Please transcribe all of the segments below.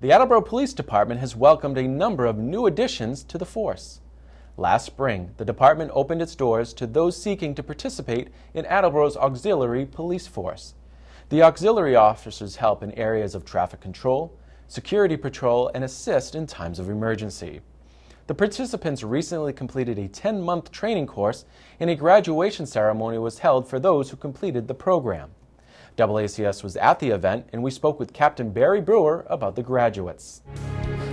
The Attleboro Police Department has welcomed a number of new additions to the force. Last spring, the department opened its doors to those seeking to participate in Attleboro's auxiliary police force. The auxiliary officers help in areas of traffic control, security patrol, and assist in times of emergency. The participants recently completed a 10-month training course, and a graduation ceremony was held for those who completed the program. DoubleACS was at the event, and we spoke with Captain Barry Brewer about the graduates.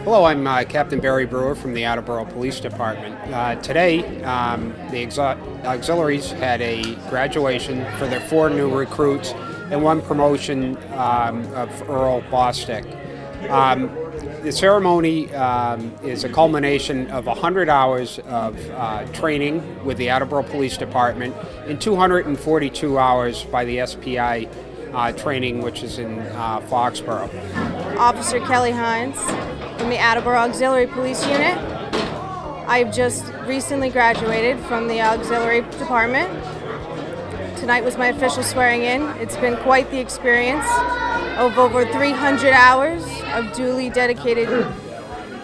Hello, I'm Captain Barry Brewer from the Attleboro Police Department. Today, the auxiliaries had a graduation for their 4 new recruits and 1 promotion of Earl Bostick. The ceremony is a culmination of 100 hours of training with the Attleboro Police Department and 242 hours by the SPI training, which is in Foxborough. Officer Kelly Hines from the Attleboro Auxiliary Police Unit. I've just recently graduated from the Auxiliary Department. Tonight was my official swearing in. It's been quite the experience of over 300 hours of duly dedicated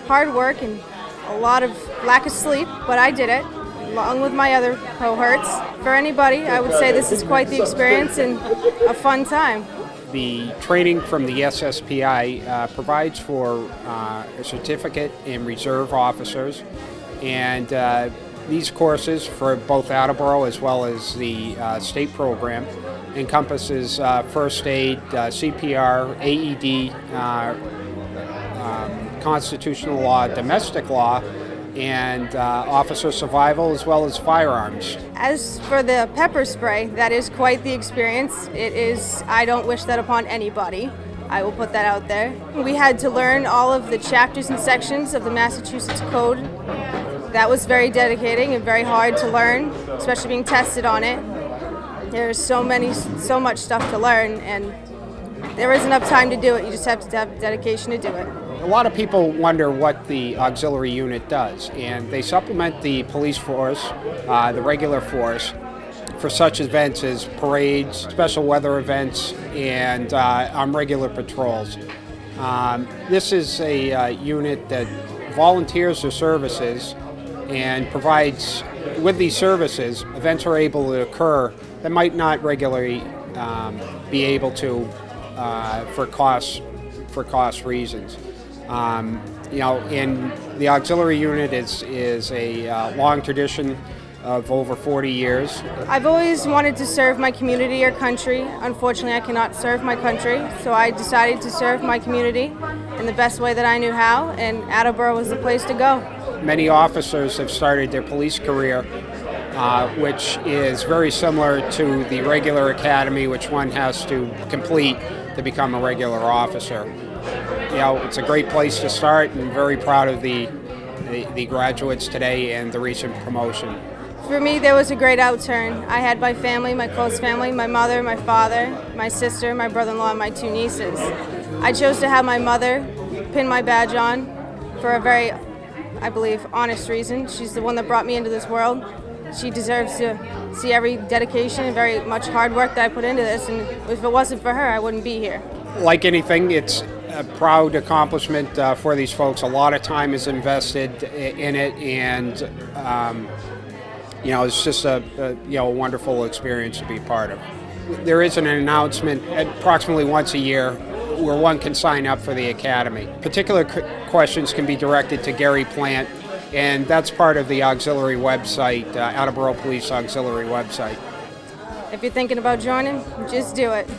hard work and a lot of lack of sleep, but I did it, along with my other cohorts. For anybody, I would say this is quite the experience and a fun time. The training from the SSPI provides for a certificate in reserve officers, and these courses for both Attleboro as well as the state program encompasses first aid, CPR, AED, constitutional law, domestic law, and officer survival as well as firearms. As for the pepper spray, that is quite the experience. It is, I don't wish that upon anybody. I will put that out there. We had to learn all of the chapters and sections of the Massachusetts Code. That was very dedicating and very hard to learn, especially being tested on it. There's so much stuff to learn, and there isn't enough time to do it. You just have to have dedication to do it. A lot of people wonder what the auxiliary unit does, and they supplement the police force, the regular force, for such events as parades, special weather events, and on regular patrols. This is a unit that volunteers their services and provides, with these services, events are able to occur that might not regularly be able to for cost reasons. You know, in the auxiliary unit is a long tradition of over 40 years. I've always wanted to serve my community or country. Unfortunately, I cannot serve my country, so I decided to serve my community in the best way that I knew how, and Attleboro was the place to go. Many officers have started their police career, which is very similar to the regular academy, which one has to complete to become a regular officer. You know, it's a great place to start, and I'm very proud of the graduates today and the recent promotion. For me, there was a great outturn. I had my family, my close family, my mother, my father, my sister, my brother-in-law, and my 2 nieces. I chose to have my mother pin my badge on for a very, I believe, honest reason. She's the one that brought me into this world. She deserves to see every dedication and very much hard work that I put into this, and if it wasn't for her, I wouldn't be here. Like anything, it's a proud accomplishment for these folks. A lot of time is invested in it, and you know, it's just a you know, wonderful experience to be part of. There is an announcement approximately once a year where one can sign up for the academy. Particular questions can be directed to Gary Plant, and that's part of the auxiliary website, Attleboro Police Auxiliary website. If you're thinking about joining, just do it.